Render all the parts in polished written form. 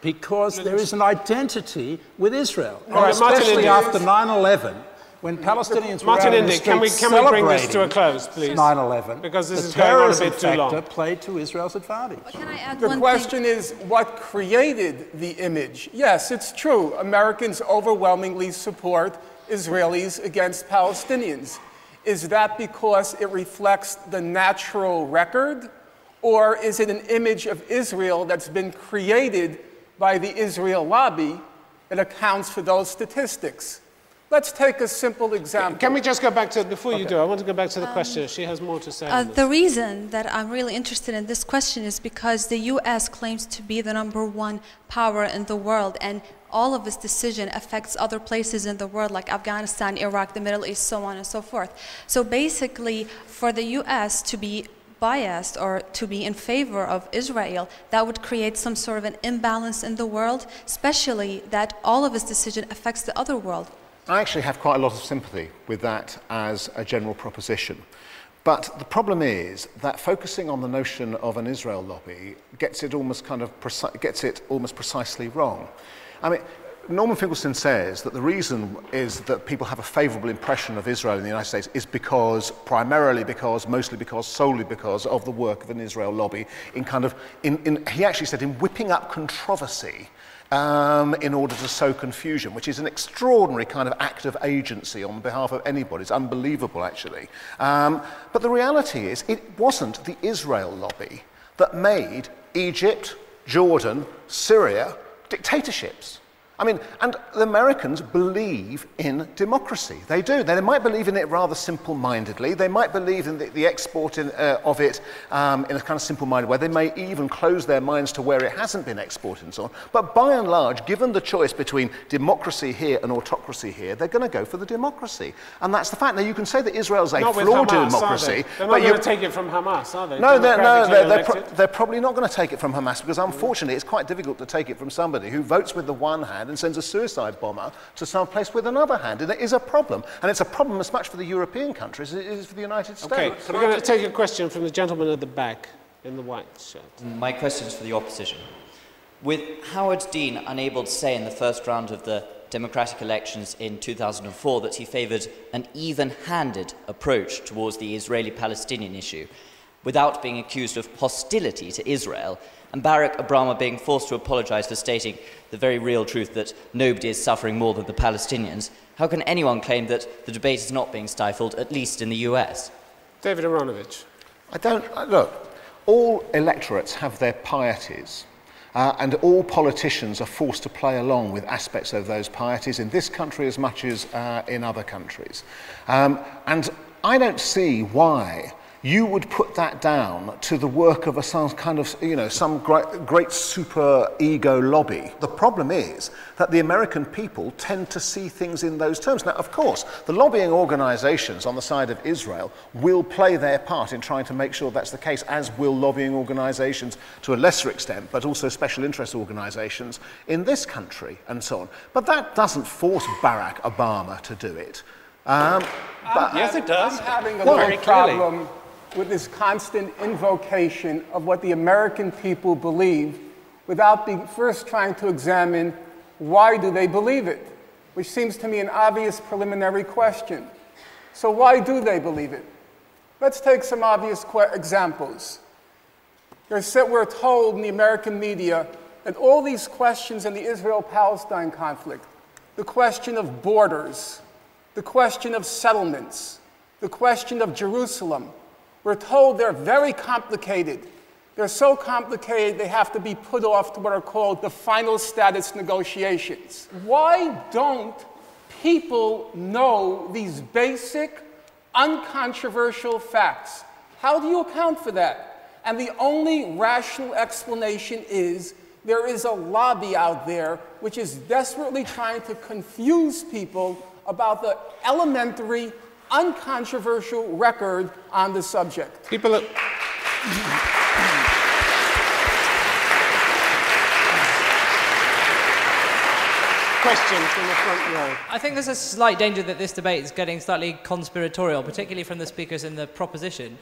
because there is an identity with Israel, especially after 9/11, when Palestinians were out in the streets celebrating 9/11. Martin Indyk, can we bring this to a close, please? Because this is going on a bit too long. The terrorism factor played to Israel's advantage. Well, can I add one thing? The question is what created the image. Yes, it's true. Americans overwhelmingly support Israelis against Palestinians. Is that because it reflects the natural record? Or is it an image of Israel that's been created by the Israel lobby that accounts for those statistics? Let's take a simple example. Can we just go back to, before you do, I want to go back to the question. She has more to say. The reason that I'm really interested in this question is because the U.S. claims to be the #1 power in the world, and all of this decision affects other places in the world, like Afghanistan, Iraq, the Middle East, so on and so forth. So basically, for the U.S. to be biased or to be in favor of Israel, that would create some sort of an imbalance in the world, especially that all of this decision affects the other world. I actually have quite a lot of sympathy with that as a general proposition. But the problem is that focusing on the notion of an Israel lobby gets it almost precisely wrong. I mean, Norman Finkelstein says that the reason is that people have a favourable impression of Israel in the United States is because, primarily because, mostly because, solely because of the work of an Israel lobby in he actually said, in whipping up controversy in order to sow confusion, which is an extraordinary kind of act of agency on behalf of anybody. It's unbelievable, actually. But the reality is it wasn't the Israel lobby that made Egypt, Jordan, Syria dictatorships. I mean, and the Americans believe in democracy. They do. They might believe in it rather simple-mindedly. They might believe in the export of it in a kind of simple-minded way. They may even close their minds to where it hasn't been exported and so on. But by and large, given the choice between democracy here and autocracy here, they're going to go for the democracy. And that's the fact. Now, you can say that Israel's a flawed democracy. They're not going to take it from Hamas, are they? No, they're probably not going to take it from Hamas, because unfortunately it's quite difficult to take it from somebody who votes with the one hand and sends a suicide bomber to some place with another hand. And it is a problem. And it's a problem as much for the European countries as it is for the United States. Okay, so we're going to take a question from the gentleman at the back in the white shirt. My question is for the opposition. With Howard Dean unable to say in the first round of the democratic elections in 2004 that he favoured an even-handed approach towards the Israeli-Palestinian issue, without being accused of hostility to Israel, and Barack Obama being forced to apologise for stating the very real truth that nobody is suffering more than the Palestinians, how can anyone claim that the debate is not being stifled, at least in the US? David Aaronovitch. Look, all electorates have their pieties. And all politicians are forced to play along with aspects of those pieties in this country as much as in other countries. And I don't see why you would put that down to the work of some great super ego lobby. The problem is that the American people tend to see things in those terms. Now, of course, the lobbying organisations on the side of Israel will play their part in trying to make sure that's the case, as will lobbying organisations to a lesser extent, but also special interest organisations in this country and so on. But that doesn't force Barack Obama to do it. Yes, it does. I'm having a little problem with this constant invocation of what the American people believe without first trying to examine why do they believe it, which seems to me an obvious preliminary question. So why do they believe it? Let's take some obvious examples. We're told in the American media that all these questions in the Israel-Palestine conflict, the question of borders, the question of settlements, the question of Jerusalem, we're told they're very complicated. They're so complicated they have to be put off to what are called the final status negotiations. Why don't people know these basic, uncontroversial facts? How do you account for that? And the only rational explanation is there is a lobby out there which is desperately trying to confuse people about the elementary, uncontroversial record on the subject. Question from the front row. I think there's a slight danger that this debate is getting slightly conspiratorial, particularly from the speakers in the proposition.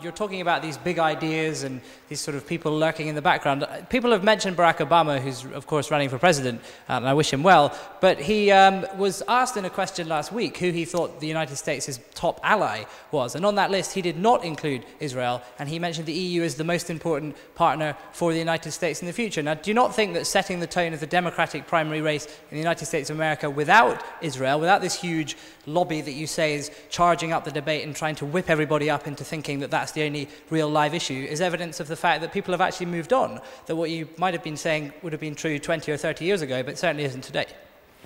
You're talking about these big ideas and these sort of people lurking in the background. People have mentioned Barack Obama, who's, of course, running for president, and I wish him well, but he was asked in a question last week who he thought the United States' top ally was, and on that list he did not include Israel, and he mentioned the EU as the most important partner for the United States in the future. Now, do you not think that setting the tone of the Democratic primary race in the United States of America without Israel, without this huge lobby that you say is charging up the debate and trying to whip everybody up into thinking that that's the only real live issue, is evidence of the fact that people have actually moved on, that what you might have been saying would have been true 20 or 30 years ago, but certainly isn't today?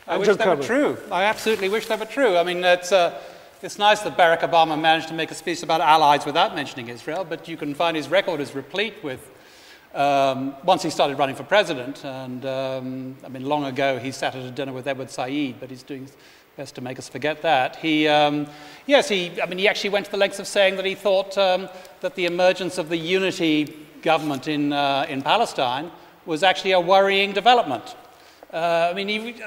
I wish that were true. I absolutely wish that were true. I mean, it's nice that Barack Obama managed to make a speech about allies without mentioning Israel, but you can find his record is replete with once he started running for president, and I mean, long ago he sat at a dinner with Edward Said, but he's doing his best to make us forget that. He, I mean, he actually went to the lengths of saying that he thought that the emergence of the unity government in Palestine was actually a worrying development. I mean, he,